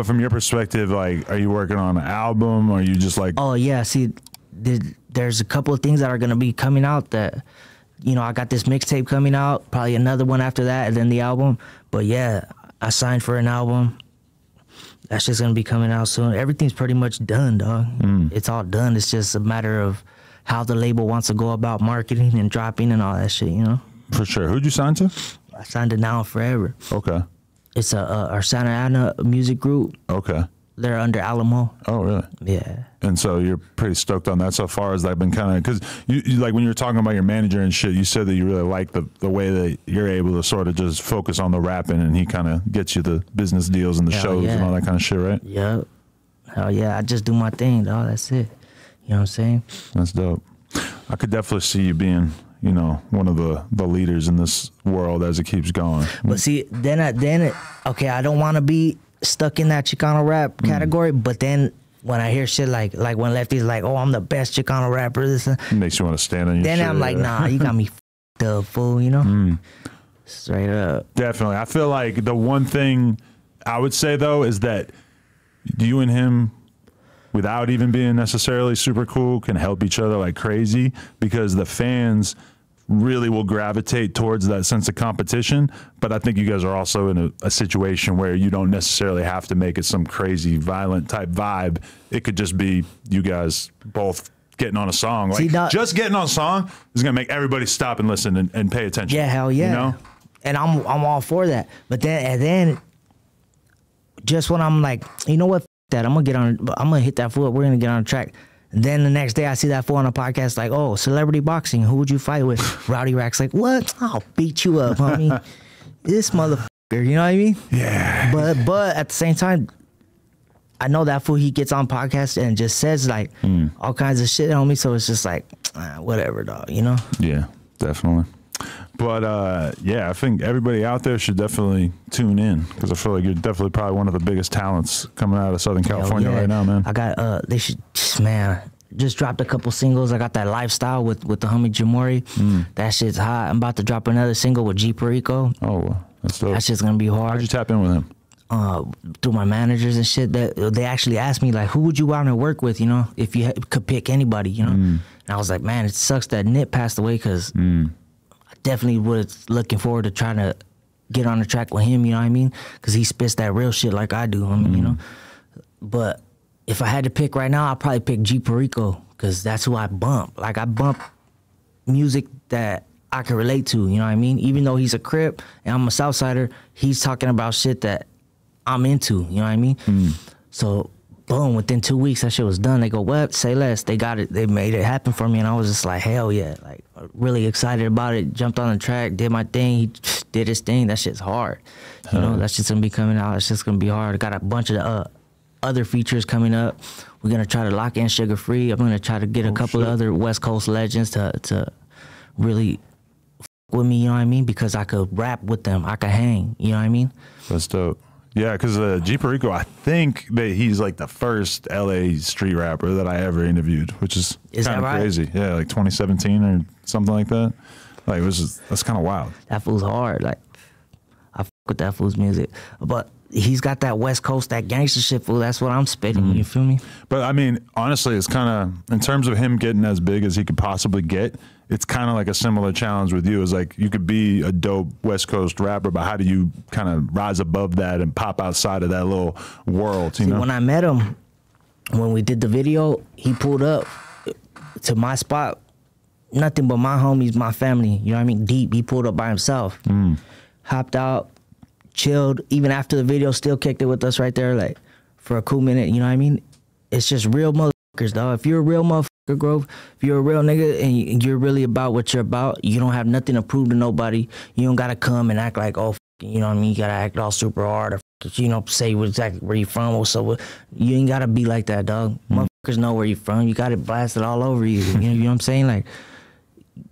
But from your perspective, like, are you working on an album? Or are you just like... Oh, yeah. See, there's a couple of things that are going to be coming out that, you know, I got this mixtape coming out, probably another one after that, and then the album. But, yeah, I signed for an album. That's just going to be coming out soon. Everything's pretty much done, dog. Mm. It's all done. It's just a matter of how the label wants to go about marketing and dropping and all that shit, you know? For sure. Who'd you sign to? I signed to Now and Forever. Okay. It's our Santa Ana music group. Okay. They're under Alamo. Oh, really? Yeah. And so you're pretty stoked on that so far as I've been kind of, because you like when you were talking about your manager and shit, you said that you really like the way that you're able to sort of just focus on the rapping and he kind of gets you the business deals and the shows and all that kind of shit, right? Yep. Hell yeah. I just do my thing, dog. That's it. You know what I'm saying? That's dope. I could definitely see you being, you know, one of the leaders in this world as it keeps going. But see, okay, I don't want to be stuck in that Chicano rap category, but then when I hear shit like when Lefty's like, oh, I'm the best Chicano rapper, this makes you want to stand on your shit. Then I'm like, nah, you got me f***ed up, fool, you know? Straight up. Definitely. I feel like the one thing I would say, though, is that you and him, without even being necessarily super cool, can help each other like crazy, because the fans really will gravitate towards that sense of competition. But I think you guys are also in a situation where you don't necessarily have to make it some crazy violent type vibe. It could just be you guys both getting on a song. Like, see, just getting on a song is going to make everybody stop and listen and pay attention. Yeah, hell yeah. You know? And I'm all for that. But then, and then just when I'm like, you know what? That I'm gonna hit that foot. We're gonna get on the track. Then the next day, I see that fool on a podcast like, "Oh, celebrity boxing. Who would you fight with?" Rowdy Racks like, "What? I'll beat you up, homie." This motherfucker. You know what I mean? Yeah. But at the same time, I know that fool. He gets on podcasts and just says like all kinds of shit, homie. So it's just like whatever, dog. You know? Yeah, definitely. But, yeah, I think everybody out there should definitely tune in, because I feel like you're definitely probably one of the biggest talents coming out of Southern California right now, man. I got, they should, man, just dropped a couple singles. I got that Lifestyle with the homie Jamori. That shit's hot. I'm about to drop another single with G Perico. Oh, that's dope. That shit's going to be hard. How'd you tap in with him? Through my managers and shit, they actually asked me, like, who would you want to work with, you know, if you could pick anybody, you know? And I was like, man, it sucks that Nip passed away, because... Definitely was looking forward to trying to get on the track with him, you know what I mean? Because he spits that real shit like I do, I mean, you know? But if I had to pick right now, I'd probably pick G Perico, because that's who I bump. Like, I bump music that I can relate to, you know what I mean? Even though he's a Crip and I'm a Southsider, he's talking about shit that I'm into, you know what I mean? So, boom, within 2 weeks, that shit was done. They go, what? Say less. They got it. They made it happen for me, and I was just like, hell yeah. Like, really excited about it. Jumped on the track, did my thing. He did his thing. That shit's hard. You know, that shit's going to be coming out. It's just going to be hard. I got a bunch of other features coming up. We're going to try to lock in Sugar Free. I'm going to try to get a couple of other West Coast legends to really f with me, you know what I mean? Because I could rap with them. I could hang, you know what I mean? That's dope. Yeah, because G Perico, I think that he's like the first LA street rapper that I ever interviewed, which is kind of crazy. Yeah, like 2017 or something like that. Like, it was just, that's kind of wild. That fool's hard. Like, I fuck with that fool's music, but he's got that West Coast, that gangster shit, fool. That's what I'm spitting. You feel me? But I mean, honestly, it's kind of, in terms of him getting as big as he could possibly get, it's kind of like a similar challenge with you. It's like, you could be a dope West Coast rapper, but how do you kind of rise above that and pop outside of that little world, you know? When I met him, when we did the video, he pulled up to my spot. Nothing but my homies, my family, you know what I mean? Deep. He pulled up by himself. Hopped out, chilled. Even after the video, still kicked it with us right there, like, for a cool minute, you know what I mean? It's just real motherfuckers, dog. If you're a real motherfucker, Grove, if you're a real nigga and you're really about what you're about, you don't have nothing to prove to nobody. You don't gotta come and act like, oh, you know what I mean, you gotta act all super hard, or you know, say exactly where you from or so. You ain't gotta be like that, dog. Motherfuckers know where you from. You got it blasted all over you. You know what I'm saying? Like,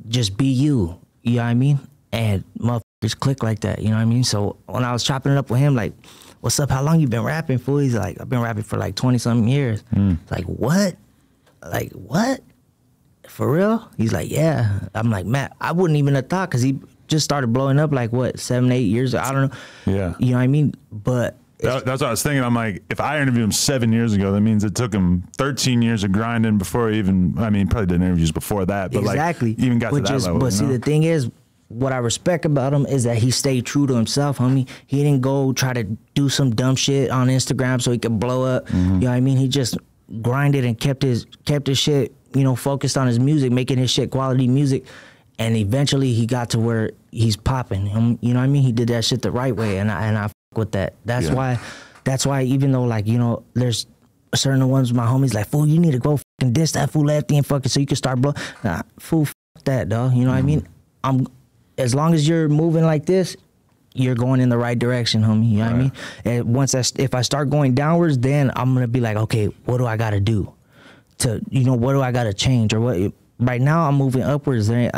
just be you. You know what I mean? And motherfuckers click like that. You know what I mean? So when I was chopping it up with him, like, what's up? How long you been rapping, fool? He's like, I've been rapping for like 20-something years. Like, what? Like, what? For real? He's like, yeah. I'm like, Matt, I wouldn't even have thought, because he just started blowing up like, what, 7, 8 years ago? I don't know. Yeah. You know what I mean? But That's what I was thinking. I'm like, if I interviewed him 7 years ago, that means it took him 13 years of grinding before he even, I mean, probably did interviews before that, but exactly. Like even got to that level. But see, the thing is, what I respect about him is that he stayed true to himself, homie. He didn't go try to do some dumb shit on Instagram so he could blow up. Mm-hmm. You know what I mean? He just grinded and kept his shit, you know, focused on his music, making his shit quality music. And eventually he got to where he's popping. You know what I mean? He did that shit the right way, and I fuck with that. That's why even though, like, you know, there's certain ones my homies like, fool, you need to go fucking diss that fool Lefty and fucking so you can start blowing. Nah, fool, fuck that, dog. You know what I mean? As long as you're moving like this, you're going in the right direction, homie. You know what I mean? And once if I start going downwards, then I'm gonna be like, okay, what do I gotta do to, you know, what do I gotta change or what? Right now I'm moving upwards. There,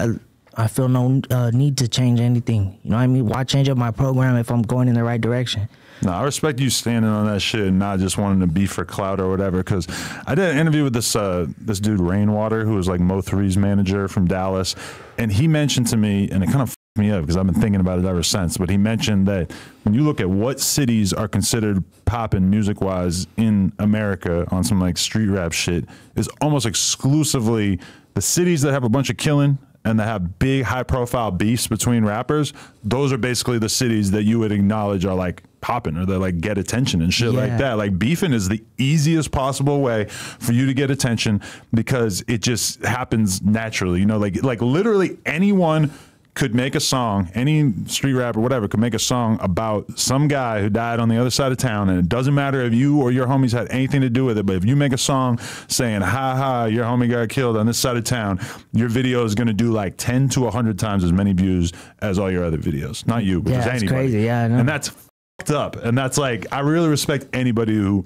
I feel no need to change anything. You know what I mean? Why change up my program if I'm going in the right direction? No, I respect you standing on that shit and not just wanting to be for clout or whatever. Because I did an interview with this this dude Rainwater, who was like Mo3's manager from Dallas, and he mentioned to me, and it kind of fucked me up because I've been thinking about it ever since. But he mentioned that when you look at what cities are considered popping music wise in America on some like street rap shit, is almost exclusively the cities that have a bunch of killing and they have big, high-profile beefs between rappers. Those are basically the cities that you would acknowledge are, like, popping or they, like, get attention and shit like that. Like, beefing is the easiest possible way for you to get attention because it just happens naturally. You know, like literally anyone could make a song, any street rapper, whatever, could make a song about some guy who died on the other side of town, and it doesn't matter if you or your homies had anything to do with it, but if you make a song saying, ha ha, your homie got killed on this side of town, your video is going to do like 10 to 100 times as many views as all your other videos. Not you, but just anybody. Crazy. Yeah, I know. And that's fucked up. And that's like, I really respect anybody who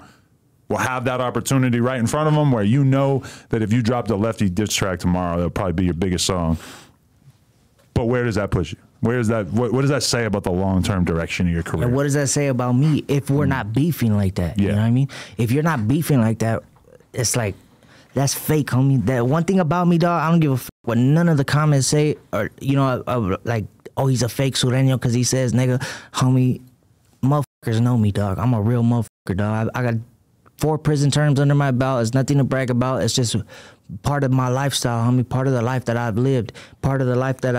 will have that opportunity right in front of them where you know that if you dropped a Lefty diss track tomorrow, that'll probably be your biggest song. But where does that push you? Where is that? What does that say about the long-term direction of your career? And what does that say about me if we're not beefing like that? Yeah. You know what I mean? If you're not beefing like that, it's like, that's fake, homie. That one thing about me, dog, I don't give a fuck what none of the comments say, or, you know, like, oh, he's a fake Sureño because he says, nigga, homie, motherfuckers know me, dog. I'm a real motherfucker, dog. I got 4 prison terms under my belt. It's nothing to brag about. It's just part of my lifestyle, homie, part of the life that I've lived, part of the life that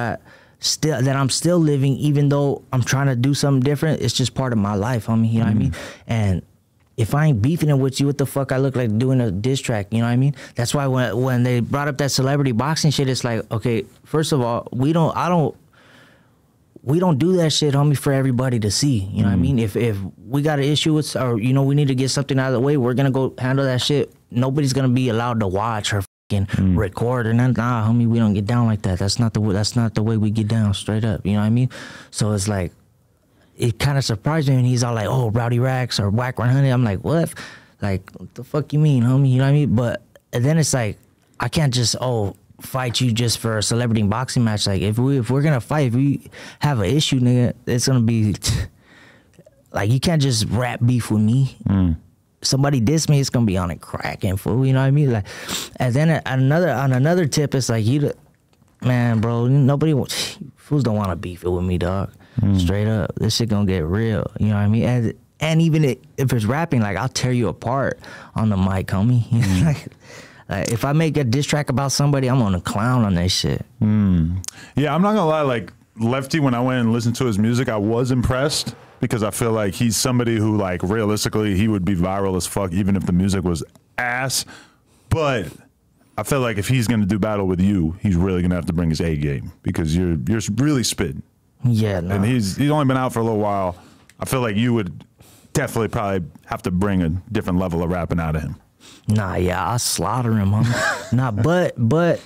I'm still living, even though I'm trying to do something different. It's just part of my life, homie, you know what I mean? And if I ain't beefing it with you, what the fuck I look like doing a diss track, you know what I mean? That's why when they brought up that celebrity boxing shit, it's like, okay, first of all, we don't do that shit, homie, for everybody to see. You know what I mean? If we got an issue with, or, you know, we need to get something out of the way, we're going to go handle that shit. Nobody's going to be allowed to watch or fucking record or nothing. Nah, homie, we don't get down like that. That's not the way we get down, straight up. You know what I mean? So it's like, it kind of surprised me when he's all like, oh, Rowdy Racks or Whack 100. I'm like, what? Like, what the fuck you mean, homie? You know what I mean? But then it's like, I can't just, oh, fight you just for a celebrity boxing match. Like, if we're gonna fight, if we have an issue, nigga, it's gonna be like, you can't just rap beef with me. Somebody diss me, it's gonna be on a cracking, fool. You know what I mean? Like, and then on another tip, it's like, you, man, bro, nobody fools don't want to beef it with me, dog. Straight up, this shit gonna get real. You know what I mean? And even if it's rapping, like, I'll tear you apart on the mic, homie. Like, if I make a diss track about somebody, I'm on a clown on that shit. Yeah, I'm not gonna lie. Like, Lefty, when I went and listened to his music, I was impressed because I feel like he's somebody who, like, realistically, he would be viral as fuck even if the music was ass. But I feel like if he's gonna do battle with you, he's really gonna have to bring his A game because you're really spitting. Yeah, no. And he's only been out for a little while. I feel like you would definitely probably have to bring a different level of rapping out of him. Nah, yeah, I slaughter him, homie. Nah, but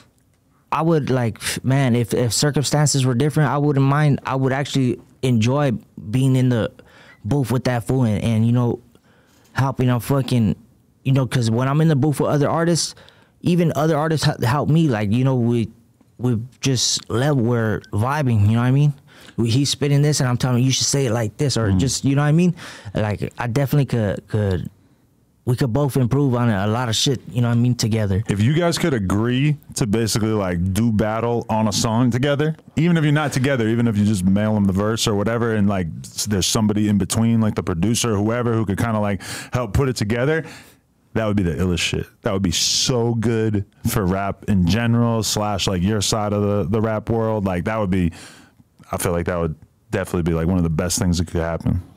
I would, like, man, if circumstances were different, I wouldn't mind. I would actually enjoy being in the booth with that fool and you know, helping him fucking, you know, because when I'm in the booth with other artists, even other artists help me. Like, you know, we just level, we're vibing, you know what I mean? He's spitting this, and I'm telling him, you should say it like this, or just, you know what I mean? Like, I definitely could we could both improve on a lot of shit, you know what I mean, together. If you guys could agree to basically like do battle on a song together, even if you're not together, even if you just mail them the verse or whatever, and like there's somebody in between, like the producer or whoever, who could kind of like help put it together, that would be the illest shit. That would be so good for rap in general, slash like your side of the rap world. Like that would be, I feel like that would definitely be like one of the best things that could happen.